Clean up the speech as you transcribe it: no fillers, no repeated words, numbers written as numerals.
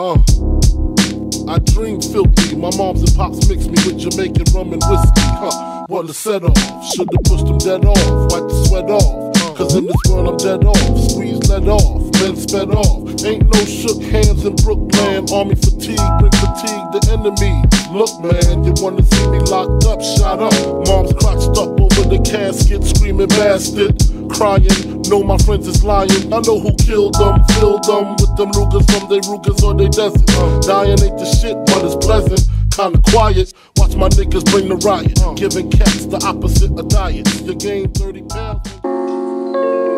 I dream filthy, my moms and pops mix me with Jamaican rum and whiskey, What a set off, should've pushed them dead off, wiped the sweat off, cause in this world I'm dead off, squeezed let off, then sped off, ain't no shook hands in Brooklyn, army fatigue, bring fatigue to enemy, look man, you wanna see me locked up, shot up, mom's crotched up over the casket, screaming bastard, crying, know my friends is lying. I know who killed them, filled them with them Rugas from they Rugas or they desert. Dying ain't the shit, but it's pleasant. Kinda quiet, watch my niggas bring the riot. Giving cats the opposite of diet. Your game 30 pounds.